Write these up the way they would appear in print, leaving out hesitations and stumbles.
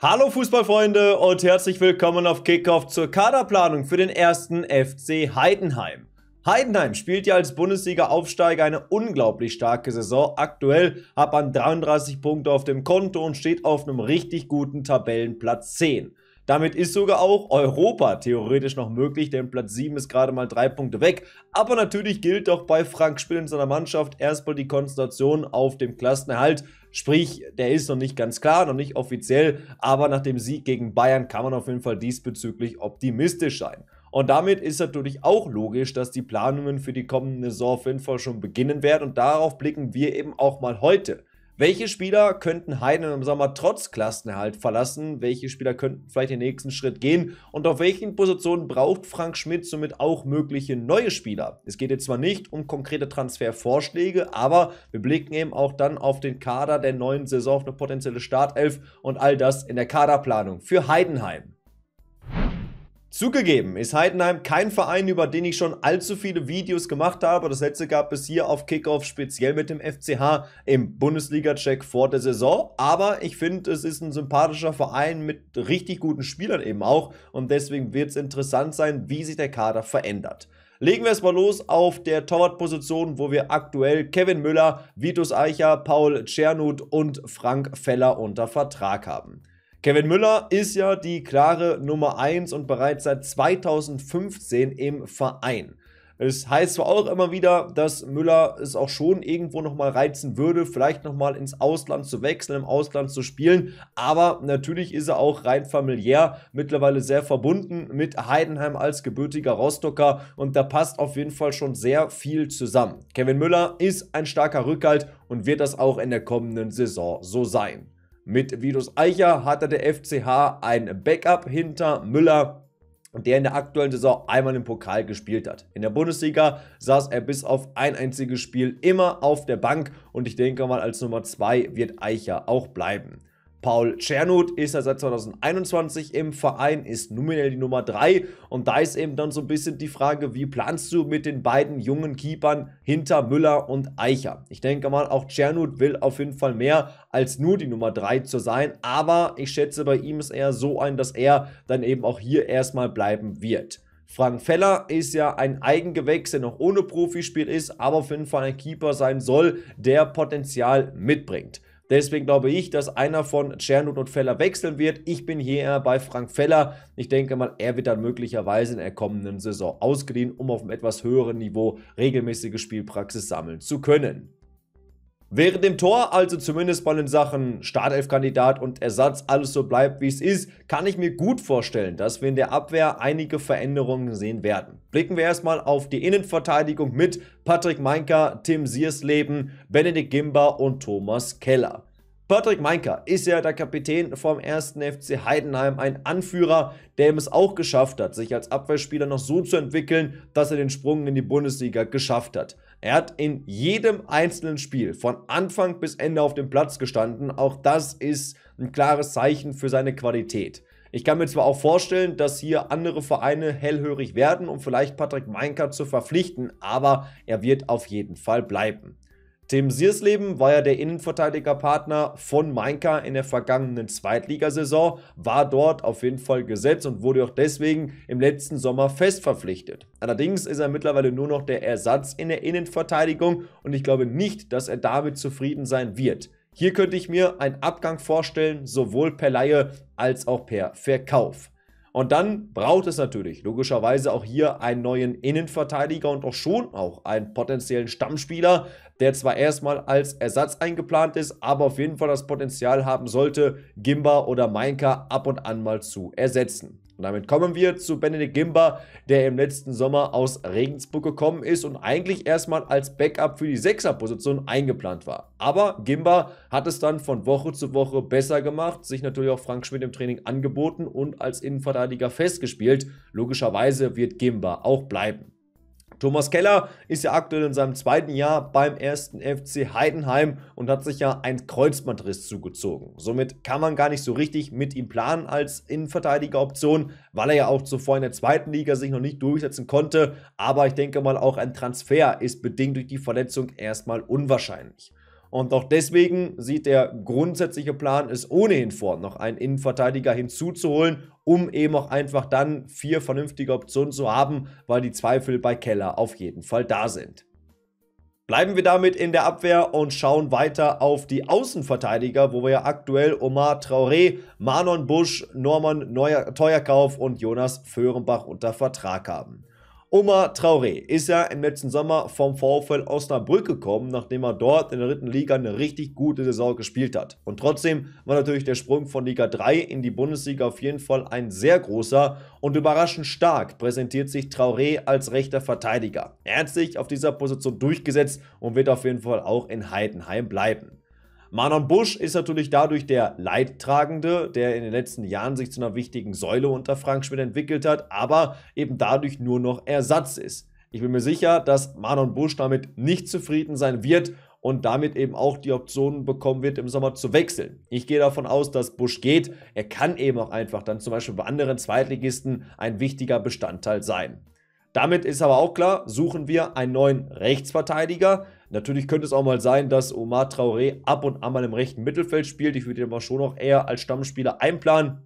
Hallo Fußballfreunde und herzlich willkommen auf Kickoff zur Kaderplanung für den 1. FC Heidenheim. Heidenheim spielt ja als Bundesliga-Aufsteiger eine unglaublich starke Saison. Aktuell hat man 33 Punkte auf dem Konto und steht auf einem richtig guten Tabellenplatz 10. Damit ist sogar auch Europa theoretisch noch möglich, denn Platz 7 ist gerade mal 3 Punkte weg. Aber natürlich gilt doch bei Frank Spiel in seiner Mannschaft erstmal die Konzentration auf dem Klassenerhalt. Sprich, der ist noch nicht ganz klar, noch nicht offiziell, aber nach dem Sieg gegen Bayern kann man auf jeden Fall diesbezüglich optimistisch sein. Und damit ist natürlich auch logisch, dass die Planungen für die kommende Saison auf jeden Fall schon beginnen werden und darauf blicken wir eben auch mal heute. Welche Spieler könnten Heidenheim im Sommer trotz Klassenerhalt verlassen? Welche Spieler könnten vielleicht den nächsten Schritt gehen? Und auf welchen Positionen braucht Frank Schmidt somit auch mögliche neue Spieler? Es geht jetzt zwar nicht um konkrete Transfervorschläge, aber wir blicken eben auch dann auf den Kader der neuen Saison, auf eine potenzielle Startelf und all das in der Kaderplanung für Heidenheim. Zugegeben ist Heidenheim kein Verein, über den ich schon allzu viele Videos gemacht habe. Das letzte gab es hier auf Kickoff, speziell mit dem FCH im Bundesliga-Check vor der Saison. Aber ich finde, es ist ein sympathischer Verein mit richtig guten Spielern eben auch. Und deswegen wird es interessant sein, wie sich der Kader verändert. Legen wir es mal los auf der Torwartposition, wo wir aktuell Kevin Müller, Vitus Eicher, Paul Czernut und Frank Feller unter Vertrag haben. Kevin Müller ist ja die klare Nummer 1 und bereits seit 2015 im Verein. Es heißt zwar auch immer wieder, dass Müller es auch schon irgendwo nochmal reizen würde, vielleicht nochmal ins Ausland zu wechseln, im Ausland zu spielen, aber natürlich ist er auch rein familiär mittlerweile sehr verbunden mit Heidenheim als gebürtiger Rostocker und da passt auf jeden Fall schon sehr viel zusammen. Kevin Müller ist ein starker Rückhalt und wird das auch in der kommenden Saison so sein. Mit Vitus Eicher hatte der FCH ein Backup hinter Müller, der in der aktuellen Saison einmal im Pokal gespielt hat. In der Bundesliga saß er bis auf ein einziges Spiel immer auf der Bank und ich denke mal, als Nummer 2 wird Eicher auch bleiben. Paul Czernut ist ja seit 2021 im Verein, ist nominell die Nummer 3 und da ist eben dann so ein bisschen die Frage, wie planst du mit den beiden jungen Keepern hinter Müller und Eicher? Ich denke mal, auch Czernut will auf jeden Fall mehr als nur die Nummer 3 zu sein, aber ich schätze, bei ihm ist eher so ein, dass er dann eben auch hier erstmal bleiben wird. Frank Feller ist ja ein Eigengewächs, der noch ohne Profispiel ist, aber auf jeden Fall ein Keeper sein soll, der Potenzial mitbringt. Deswegen glaube ich, dass einer von Czernut und Feller wechseln wird. Ich bin hier eher bei Frank Feller. Ich denke mal, er wird dann möglicherweise in der kommenden Saison ausgeliehen, um auf einem etwas höheren Niveau regelmäßige Spielpraxis sammeln zu können. Während dem Tor, also zumindest bei den Sachen Startelfkandidat und Ersatz, alles so bleibt, wie es ist, kann ich mir gut vorstellen, dass wir in der Abwehr einige Veränderungen sehen werden. Blicken wir erstmal auf die Innenverteidigung mit Patrick Meinker, Tim Siersleben, Benedikt Gimba und Thomas Keller. Patrick Meinker ist ja der Kapitän vom 1. FC Heidenheim, ein Anführer, der es auch geschafft hat, sich als Abwehrspieler noch so zu entwickeln, dass er den Sprung in die Bundesliga geschafft hat. Er hat in jedem einzelnen Spiel von Anfang bis Ende auf dem Platz gestanden. Auch das ist ein klares Zeichen für seine Qualität. Ich kann mir zwar auch vorstellen, dass hier andere Vereine hellhörig werden, um vielleicht Patrick Meinker zu verpflichten, aber er wird auf jeden Fall bleiben. Tim Siersleben war ja der Innenverteidigerpartner von Meinker in der vergangenen Zweitligasaison, war dort auf jeden Fall gesetzt und wurde auch deswegen im letzten Sommer fest verpflichtet. Allerdings ist er mittlerweile nur noch der Ersatz in der Innenverteidigung und ich glaube nicht, dass er damit zufrieden sein wird. Hier könnte ich mir einen Abgang vorstellen, sowohl per Leihe als auch per Verkauf. Und dann braucht es natürlich logischerweise auch hier einen neuen Innenverteidiger und auch schon auch einen potenziellen Stammspieler, der zwar erstmal als Ersatz eingeplant ist, aber auf jeden Fall das Potenzial haben sollte, Gimba oder Meinker ab und an mal zu ersetzen. Und damit kommen wir zu Benedikt Gimba, der im letzten Sommer aus Regensburg gekommen ist und eigentlich erstmal als Backup für die 6er-Position eingeplant war. Aber Gimba hat es dann von Woche zu Woche besser gemacht, sich natürlich auch Frank Schmidt im Training angeboten und als Innenverteidiger festgespielt. Logischerweise wird Gimba auch bleiben. Thomas Keller ist ja aktuell in seinem zweiten Jahr beim 1. FC Heidenheim und hat sich ja einen Kreuzbandriss zugezogen. Somit kann man gar nicht so richtig mit ihm planen als Innenverteidigeroption, weil er ja auch zuvor in der zweiten Liga sich noch nicht durchsetzen konnte. Aber ich denke mal, auch ein Transfer ist bedingt durch die Verletzung erstmal unwahrscheinlich. Und auch deswegen sieht der grundsätzliche Plan es ohnehin vor, noch einen Innenverteidiger hinzuzuholen, um eben auch einfach dann 4 vernünftige Optionen zu haben, weil die Zweifel bei Keller auf jeden Fall da sind. Bleiben wir damit in der Abwehr und schauen weiter auf die Außenverteidiger, wo wir ja aktuell Omar Traoré, Manon Busch, Norman Teuerkauf und Jonas Föhrenbach unter Vertrag haben. Omar Traoré ist ja im letzten Sommer vom VfL Osnabrück gekommen, nachdem er dort in der dritten Liga eine richtig gute Saison gespielt hat. Und trotzdem war natürlich der Sprung von Liga 3 in die Bundesliga auf jeden Fall ein sehr großer, und überraschend stark präsentiert sich Traoré als rechter Verteidiger. Er hat sich auf dieser Position durchgesetzt und wird auf jeden Fall auch in Heidenheim bleiben. Manon Busch ist natürlich dadurch der Leidtragende, der in den letzten Jahren sich zu einer wichtigen Säule unter Frank Schmidt entwickelt hat, aber eben dadurch nur noch Ersatz ist. Ich bin mir sicher, dass Manon Busch damit nicht zufrieden sein wird und damit eben auch die Optionen bekommen wird, im Sommer zu wechseln. Ich gehe davon aus, dass Busch geht. Er kann eben auch einfach dann zum Beispiel bei anderen Zweitligisten ein wichtiger Bestandteil sein. Damit ist aber auch klar, suchen wir einen neuen Rechtsverteidiger. Natürlich könnte es auch mal sein, dass Omar Traoré ab und an mal im rechten Mittelfeld spielt. Ich würde ihn aber schon noch eher als Stammspieler einplanen.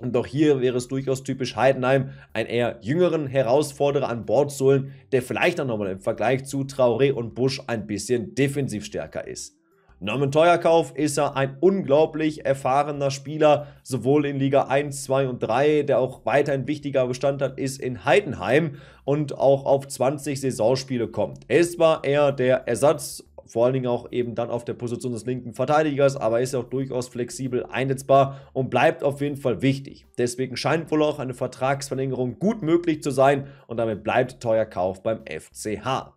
Und auch hier wäre es durchaus typisch Heidenheim, einen eher jüngeren Herausforderer an Bord zu holen, der vielleicht dann nochmal im Vergleich zu Traoré und Busch ein bisschen defensiv stärker ist. Norman Teuerkauf ist ja ein unglaublich erfahrener Spieler, sowohl in Liga 1, 2 und 3, der auch weiterhin wichtiger Bestandteil ist in Heidenheim und auch auf 20 Saisonspiele kommt. Es war eher der Ersatz, vor allen Dingen auch eben dann auf der Position des linken Verteidigers, aber ist auch durchaus flexibel einsetzbar und bleibt auf jeden Fall wichtig. Deswegen scheint wohl auch eine Vertragsverlängerung gut möglich zu sein, und damit bleibt Teuerkauf beim FCH.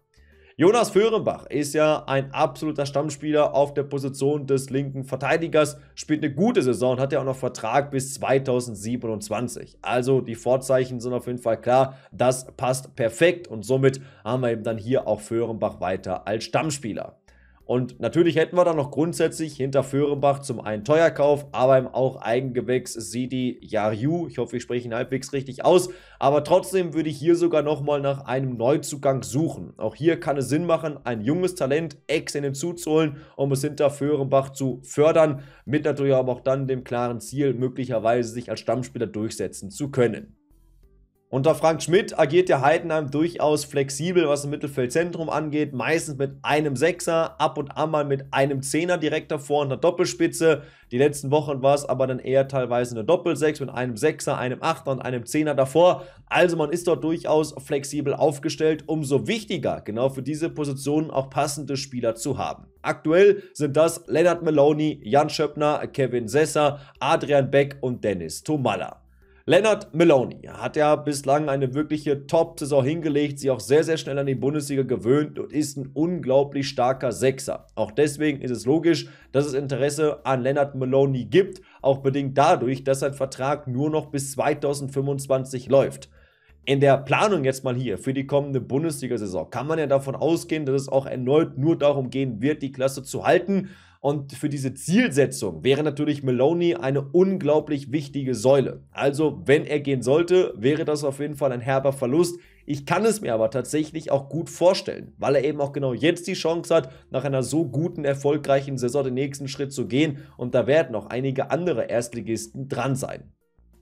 Jonas Föhrenbach ist ja ein absoluter Stammspieler auf der Position des linken Verteidigers, spielt eine gute Saison und hat ja auch noch Vertrag bis 2027. Also die Vorzeichen sind auf jeden Fall klar, das passt perfekt, und somit haben wir eben dann hier auch Föhrenbach weiter als Stammspieler. Und natürlich hätten wir dann noch grundsätzlich hinter Föhrenbach zum einen Teuerkauf, aber eben auch Eigengewächs Sidi Yariu. Ich hoffe, ich spreche ihn halbwegs richtig aus. Aber trotzdem würde ich hier sogar nochmal nach einem Neuzugang suchen. Auch hier kann es Sinn machen, ein junges Talent extern hinzuzuholen, um es hinter Föhrenbach zu fördern. Mit natürlich aber auch dann dem klaren Ziel, möglicherweise sich als Stammspieler durchsetzen zu können. Unter Frank Schmidt agiert der Heidenheim durchaus flexibel, was im Mittelfeldzentrum angeht. Meistens mit einem Sechser, ab und an mal mit einem Zehner direkt davor und einer Doppelspitze. Die letzten Wochen war es aber dann eher teilweise eine Doppelsechs mit einem Sechser, einem Achter und einem Zehner davor. Also man ist dort durchaus flexibel aufgestellt. Umso wichtiger, genau für diese Positionen auch passende Spieler zu haben. Aktuell sind das Lennart Meloni, Jan Schöppner, Kevin Sesser, Adrian Beck und Dennis Tomalla. Lennart Meloni hat ja bislang eine wirkliche Top-Saison hingelegt, sich auch sehr, sehr schnell an die Bundesliga gewöhnt und ist ein unglaublich starker Sechser. Auch deswegen ist es logisch, dass es Interesse an Lennart Meloni gibt, auch bedingt dadurch, dass sein Vertrag nur noch bis 2025 läuft. In der Planung jetzt mal hier für die kommende Bundesliga-Saison kann man ja davon ausgehen, dass es auch erneut nur darum gehen wird, die Klasse zu halten. Und für diese Zielsetzung wäre natürlich Meloni eine unglaublich wichtige Säule. Also, wenn er gehen sollte, wäre das auf jeden Fall ein herber Verlust. Ich kann es mir aber tatsächlich auch gut vorstellen, weil er eben auch genau jetzt die Chance hat, nach einer so guten, erfolgreichen Saison den nächsten Schritt zu gehen. Und da werden noch einige andere Erstligisten dran sein.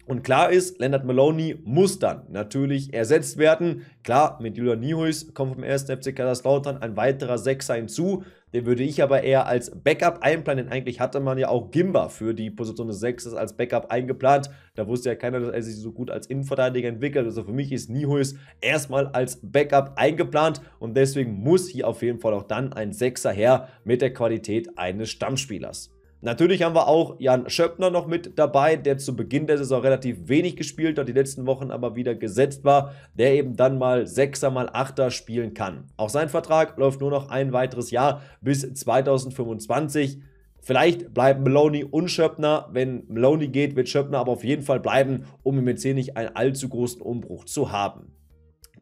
Und klar ist, Lennart Meloni muss dann natürlich ersetzt werden. Klar, mit Julian Nihuis kommt vom 1. FC Kaiserslautern ein weiterer Sechser hinzu. Den würde ich aber eher als Backup einplanen, denn eigentlich hatte man ja auch Gimba für die Position des Sechsers als Backup eingeplant. Da wusste ja keiner, dass er sich so gut als Innenverteidiger entwickelt. Also für mich ist Nihuis erstmal als Backup eingeplant, und deswegen muss hier auf jeden Fall auch dann ein Sechser her mit der Qualität eines Stammspielers. Natürlich haben wir auch Jan Schöppner noch mit dabei, der zu Beginn der Saison relativ wenig gespielt hat, die letzten Wochen aber wieder gesetzt war, der eben dann mal Sechser, mal Achter spielen kann. Auch sein Vertrag läuft nur noch ein weiteres Jahr bis 2025. Vielleicht bleiben Meloni und Schöppner. Wenn Meloni geht, wird Schöppner aber auf jeden Fall bleiben, um im Mäzen nicht einen allzu großen Umbruch zu haben.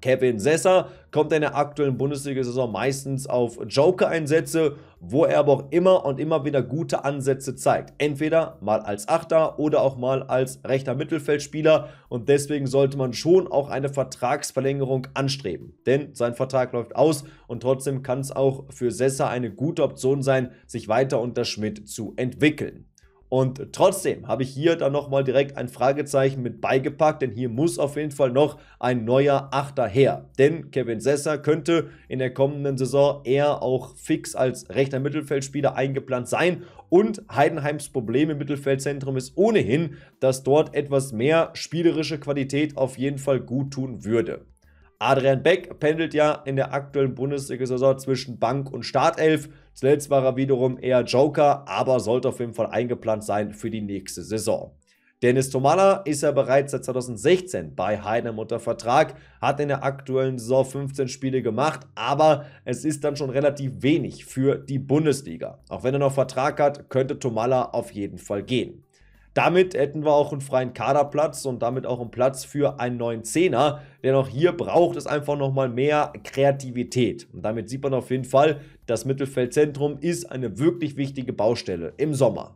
Kevin Sesser kommt in der aktuellen Bundesliga-Saison meistens auf Joker-Einsätze, wo er aber auch immer und immer wieder gute Ansätze zeigt. Entweder mal als Achter oder auch mal als rechter Mittelfeldspieler, und deswegen sollte man schon auch eine Vertragsverlängerung anstreben. Denn sein Vertrag läuft aus und trotzdem kann es auch für Sesser eine gute Option sein, sich weiter unter Schmidt zu entwickeln. Und trotzdem habe ich hier dann nochmal direkt ein Fragezeichen mit beigepackt, denn hier muss auf jeden Fall noch ein neuer Achter her. Denn Kevin Sesser könnte in der kommenden Saison eher auch fix als rechter Mittelfeldspieler eingeplant sein. Und Heidenheims Problem im Mittelfeldzentrum ist ohnehin, dass dort etwas mehr spielerische Qualität auf jeden Fall guttun würde. Adrian Beck pendelt ja in der aktuellen Bundesliga-Saison zwischen Bank und Startelf. Zuletzt war er wiederum eher Joker, aber sollte auf jeden Fall eingeplant sein für die nächste Saison. Dennis Tomalla ist ja bereits seit 2016 bei Heidenheim unter Vertrag, hat in der aktuellen Saison 15 Spiele gemacht, aber es ist dann schon relativ wenig für die Bundesliga. Auch wenn er noch Vertrag hat, könnte Tomalla auf jeden Fall gehen. Damit hätten wir auch einen freien Kaderplatz und damit auch einen Platz für einen neuen Zehner. Denn auch hier braucht es einfach nochmal mehr Kreativität. Und damit sieht man auf jeden Fall, das Mittelfeldzentrum ist eine wirklich wichtige Baustelle im Sommer.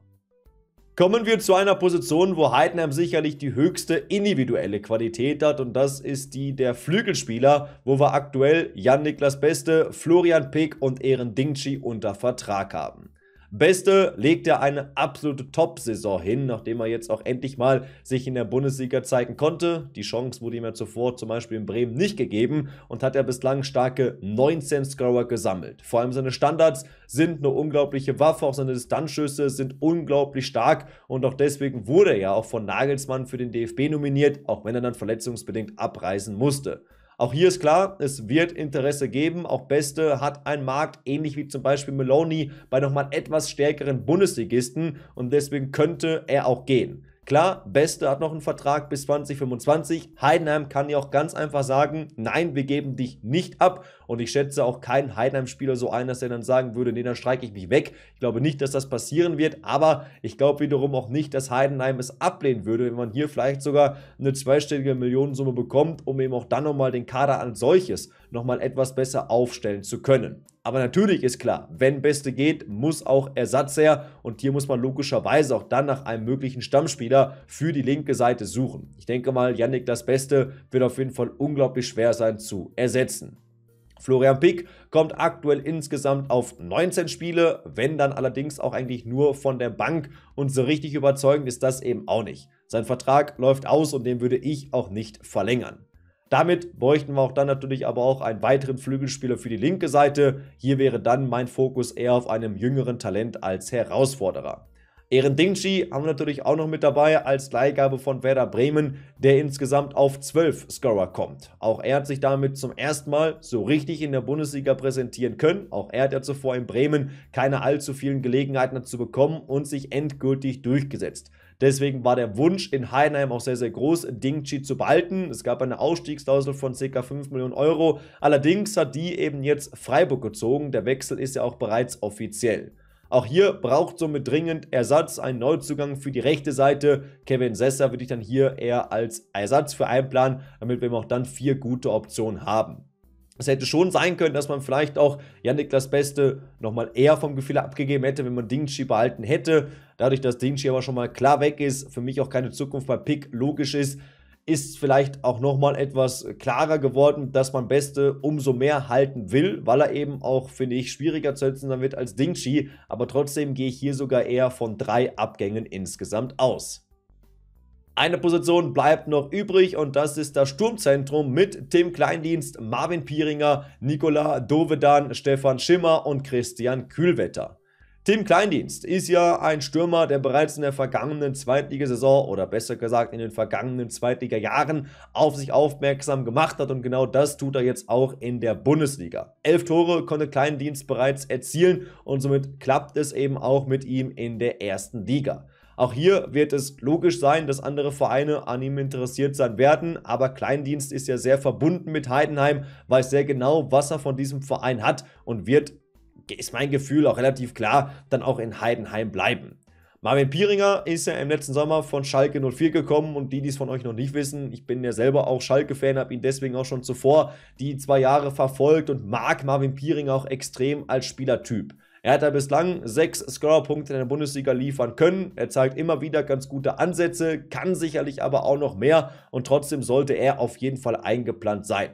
Kommen wir zu einer Position, wo Heidenheim sicherlich die höchste individuelle Qualität hat, und das ist die der Flügelspieler, wo wir aktuell Jan-Niklas Beste, Florian Pick und Eren Dingci unter Vertrag haben. Beste legt ja eine absolute Top-Saison hin, nachdem er jetzt auch endlich mal sich in der Bundesliga zeigen konnte. Die Chance wurde ihm ja zuvor zum Beispiel in Bremen nicht gegeben und hat ja bislang starke 19 Scorer gesammelt. Vor allem seine Standards sind eine unglaubliche Waffe, auch seine Distanzschüsse sind unglaublich stark, und auch deswegen wurde er ja auch von Nagelsmann für den DFB nominiert, auch wenn er dann verletzungsbedingt abreisen musste. Auch hier ist klar, es wird Interesse geben. Auch Beste hat einen Markt, ähnlich wie zum Beispiel Meloni, bei nochmal etwas stärkeren Bundesligisten, und deswegen könnte er auch gehen. Klar, Beste hat noch einen Vertrag bis 2025. Heidenheim kann ja auch ganz einfach sagen, nein, wir geben dich nicht ab, und ich schätze auch keinen Heidenheim-Spieler so ein, dass er dann sagen würde, nee, dann streike ich mich weg. Ich glaube nicht, dass das passieren wird, aber ich glaube wiederum auch nicht, dass Heidenheim es ablehnen würde, wenn man hier vielleicht sogar eine zweistellige Millionensumme bekommt, um eben auch dann nochmal den Kader als solches nochmal etwas besser aufstellen zu können. Aber natürlich ist klar, wenn Beste geht, muss auch Ersatz her, und hier muss man logischerweise auch dann nach einem möglichen Stammspieler für die linke Seite suchen. Ich denke mal, Jan-Niklas Beste wird auf jeden Fall unglaublich schwer sein zu ersetzen. Florian Pick kommt aktuell insgesamt auf 19 Spiele, wenn dann allerdings auch eigentlich nur von der Bank, und so richtig überzeugend ist das eben auch nicht. Sein Vertrag läuft aus und den würde ich auch nicht verlängern. Damit bräuchten wir auch dann natürlich aber auch einen weiteren Flügelspieler für die linke Seite. Hier wäre dann mein Fokus eher auf einem jüngeren Talent als Herausforderer. Eren Dingci haben wir natürlich auch noch mit dabei als Leihgabe von Werder Bremen, der insgesamt auf 12 Scorer kommt. Auch er hat sich damit zum ersten Mal so richtig in der Bundesliga präsentieren können. Auch er hat ja zuvor in Bremen keine allzu vielen Gelegenheiten dazu bekommen und sich endgültig durchgesetzt. Deswegen war der Wunsch in Heidenheim auch sehr, sehr groß, Dingci zu behalten. Es gab eine Ausstiegsklausel von ca. 5 Millionen Euro. Allerdings hat die eben jetzt Freiburg gezogen. Der Wechsel ist ja auch bereits offiziell. Auch hier braucht somit dringend Ersatz, einen Neuzugang für die rechte Seite. Kevin Sesser würde ich dann hier eher als Ersatz für einplanen, damit wir eben auch dann 4 gute Optionen haben. Es hätte schon sein können, dass man vielleicht auch Jan-Niklas Beste nochmal eher vom Gefühl abgegeben hätte, wenn man Dingci behalten hätte. Dadurch, dass Dingci aber schon mal klar weg ist, für mich auch keine Zukunft bei Pick logisch ist, ist vielleicht auch nochmal etwas klarer geworden, dass man Beste umso mehr halten will, weil er eben auch, finde ich, schwieriger zu setzen wird als Dingci. Aber trotzdem gehe ich hier sogar eher von 3 Abgängen insgesamt aus. Eine Position bleibt noch übrig, und das ist das Sturmzentrum mit Tim Kleindienst, Marvin Pieringer, Nikola Dovedan, Stefan Schimmer und Christian Kühlwetter. Tim Kleindienst ist ja ein Stürmer, der bereits in der vergangenen Zweitligasaison oder besser gesagt in den vergangenen Zweitliga-Jahren auf sich aufmerksam gemacht hat, und genau das tut er jetzt auch in der Bundesliga. 11 Tore konnte Kleindienst bereits erzielen, und somit klappt es eben auch mit ihm in der ersten Liga. Auch hier wird es logisch sein, dass andere Vereine an ihm interessiert sein werden, aber Kleindienst ist ja sehr verbunden mit Heidenheim, weiß sehr genau, was er von diesem Verein hat, und wird, ist mein Gefühl auch relativ klar, dann auch in Heidenheim bleiben. Marvin Pieringer ist ja im letzten Sommer von Schalke 04 gekommen und die, die es von euch noch nicht wissen, ich bin ja selber auch Schalke-Fan, habe ihn deswegen auch schon zuvor die 2 Jahre verfolgt und mag Marvin Pieringer auch extrem als Spielertyp. Er hat ja bislang 6 Scorerpunkte in der Bundesliga liefern können. Er zeigt immer wieder ganz gute Ansätze, kann sicherlich aber auch noch mehr und trotzdem sollte er auf jeden Fall eingeplant sein.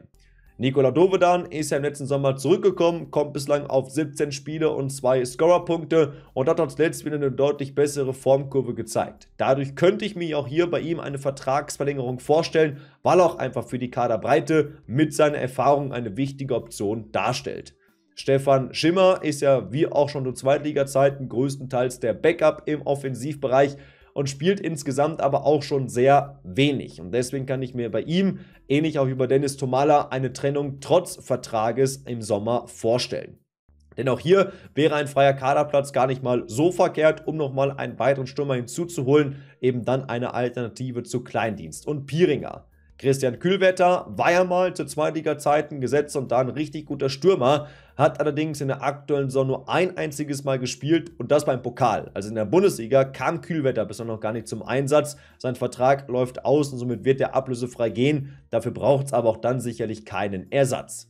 Nikola Dovedan ist ja im letzten Sommer zurückgekommen, kommt bislang auf 17 Spiele und 2 Scorerpunkte und hat uns letztens wieder eine deutlich bessere Formkurve gezeigt. Dadurch könnte ich mir auch hier bei ihm eine Vertragsverlängerung vorstellen, weil er auch einfach für die Kaderbreite mit seiner Erfahrung eine wichtige Option darstellt. Stefan Schimmer ist ja wie auch schon zu Zweitliga-Zeiten größtenteils der Backup im Offensivbereich und spielt insgesamt aber auch schon sehr wenig. Und deswegen kann ich mir bei ihm, ähnlich auch wie bei Dennis Tomala, eine Trennung trotz Vertrages im Sommer vorstellen. Denn auch hier wäre ein freier Kaderplatz gar nicht mal so verkehrt, um nochmal einen weiteren Stürmer hinzuzuholen, eben dann eine Alternative zu Kleindienst und Pieringer. Christian Kühlwetter war ja mal zu Zweitliga-Zeiten gesetzt und da ein richtig guter Stürmer, hat allerdings in der aktuellen Saison nur ein einziges Mal gespielt und das beim Pokal. Also in der Bundesliga kam Kühlwetter bisher noch gar nicht zum Einsatz, sein Vertrag läuft aus und somit wird er ablösefrei gehen, dafür braucht es aber auch dann sicherlich keinen Ersatz.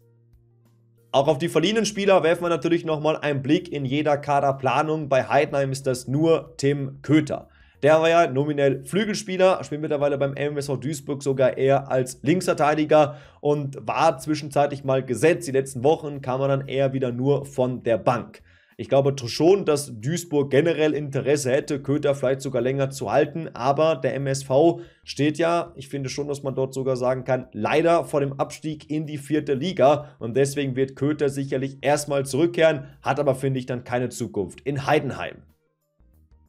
Auch auf die verliehenen Spieler werfen wir natürlich nochmal einen Blick. In jeder Kaderplanung bei Heidenheim ist das nur Tim Köter. Der war ja nominell Flügelspieler, spielt mittlerweile beim MSV Duisburg sogar eher als Linksverteidiger und war zwischenzeitlich mal gesetzt. Die letzten Wochen kam er dann eher wieder nur von der Bank. Ich glaube schon, dass Duisburg generell Interesse hätte, Köter vielleicht sogar länger zu halten, aber der MSV steht ja, ich finde schon, dass man dort sogar sagen kann, leider vor dem Abstieg in die 4. Liga und deswegen wird Köter sicherlich erstmal zurückkehren, hat aber, finde ich, dann keine Zukunft in Heidenheim.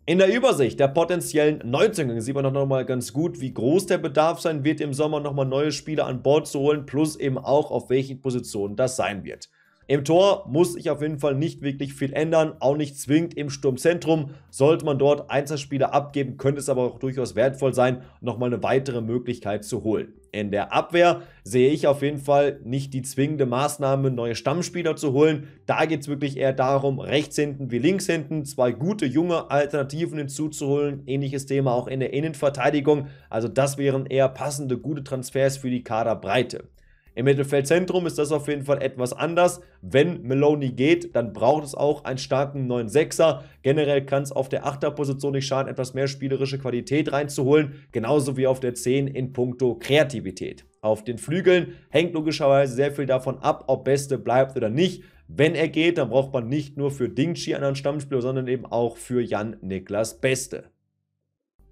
In der Übersicht der potenziellen Neuzugänge sieht man doch nochmal ganz gut, wie groß der Bedarf sein wird, im Sommer nochmal neue Spieler an Bord zu holen, plus eben auch, auf welchen Positionen das sein wird. Im Tor muss sich auf jeden Fall nicht wirklich viel ändern, auch nicht zwingend im Sturmzentrum. Sollte man dort Einzelspieler abgeben, könnte es aber auch durchaus wertvoll sein, nochmal eine weitere Möglichkeit zu holen. In der Abwehr sehe ich auf jeden Fall nicht die zwingende Maßnahme, neue Stammspieler zu holen. Da geht es wirklich eher darum, rechts hinten wie links hinten 2 gute, junge Alternativen hinzuzuholen. Ähnliches Thema auch in der Innenverteidigung. Also das wären eher passende, gute Transfers für die Kaderbreite. Im Mittelfeldzentrum ist das auf jeden Fall etwas anders. Wenn Meloni geht, dann braucht es auch einen starken neuen Sechser. Generell kann es auf der 8er-Position nicht schaden, etwas mehr spielerische Qualität reinzuholen, genauso wie auf der 10 in puncto Kreativität. Auf den Flügeln hängt logischerweise sehr viel davon ab, ob Beste bleibt oder nicht. Wenn er geht, dann braucht man nicht nur für Dingchi einen Stammspieler, sondern eben auch für Jan-Niklas Beste.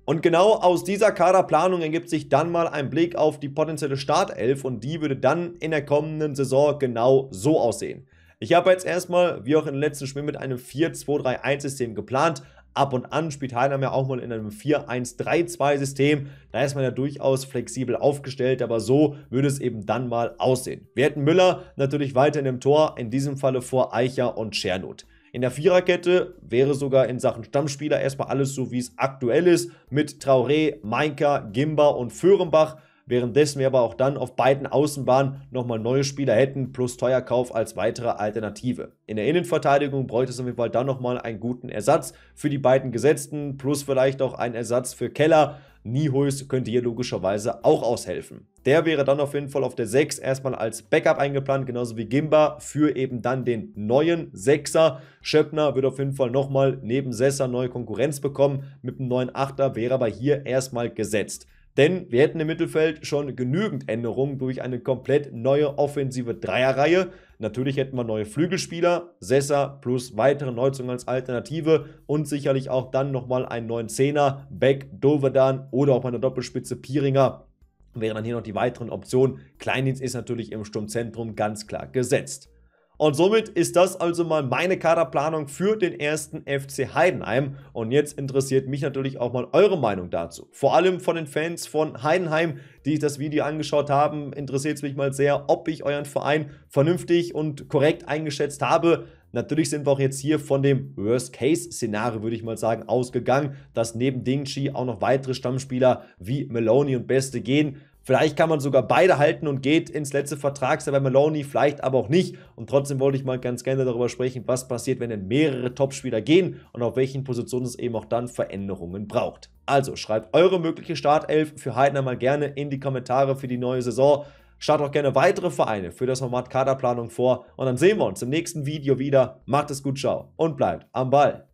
Und genau aus dieser Kaderplanung ergibt sich dann mal ein Blick auf die potenzielle Startelf und die würde dann in der kommenden Saison genau so aussehen. Ich habe jetzt erstmal, wie auch im letzten Spiel, mit einem 4-2-3-1-System geplant. Ab und an spielt Heidenheim ja auch mal in einem 4-1-3-2-System. Da ist man ja durchaus flexibel aufgestellt, aber so würde es eben dann mal aussehen. Wir hätten Müller natürlich weiter in dem Tor, in diesem Falle vor Eicher und Schernot. In der Viererkette wäre sogar in Sachen Stammspieler erstmal alles so, wie es aktuell ist, mit Traoré, Mainka, Gimba und Föhrenbach, währenddessen wir aber auch dann auf beiden Außenbahnen nochmal neue Spieler hätten, plus Teuerkauf als weitere Alternative. In der Innenverteidigung bräuchte es auf jeden Fall dann nochmal einen guten Ersatz für die beiden Gesetzten, plus vielleicht auch einen Ersatz für Keller. Niehuis könnte hier logischerweise auch aushelfen. Der wäre dann auf jeden Fall auf der 6 erstmal als Backup eingeplant, genauso wie Gimba für eben dann den neuen 6er. Schöppner wird auf jeden Fall nochmal neben Sessa neue Konkurrenz bekommen. Mit dem neuen 8er wäre aber hier erstmal gesetzt. Denn wir hätten im Mittelfeld schon genügend Änderungen durch eine komplett neue offensive Dreierreihe. Natürlich hätten wir neue Flügelspieler, Sessa plus weitere Neuzungen als Alternative und sicherlich auch dann nochmal einen neuen 10er, Beck, Dovedan oder auch eine Doppelspitze Pieringer. Wären dann hier noch die weiteren Optionen. Kleindienst ist natürlich im Sturmzentrum ganz klar gesetzt. Und somit ist das also mal meine Kaderplanung für den 1. FC Heidenheim. Und jetzt interessiert mich natürlich auch mal eure Meinung dazu. Vor allem von den Fans von Heidenheim, die sich das Video angeschaut haben, interessiert es mich mal sehr, ob ich euren Verein vernünftig und korrekt eingeschätzt habe. Natürlich sind wir auch jetzt hier von dem Worst-Case-Szenario, würde ich mal sagen, ausgegangen, dass neben Dingchi auch noch weitere Stammspieler wie Meloni und Beste gehen. Vielleicht kann man sogar beide halten und geht ins letzte Vertragsjahr bei Maloney, vielleicht aber auch nicht. Und trotzdem wollte ich mal ganz gerne darüber sprechen, was passiert, wenn denn mehrere Topspieler gehen und auf welchen Positionen es eben auch dann Veränderungen braucht. Also schreibt eure mögliche Startelf für Heidenheim mal gerne in die Kommentare für die neue Saison. Schaut auch gerne weitere Vereine für das Format Kaderplanung vor. Und dann sehen wir uns im nächsten Video wieder. Macht es gut, ciao und bleibt am Ball.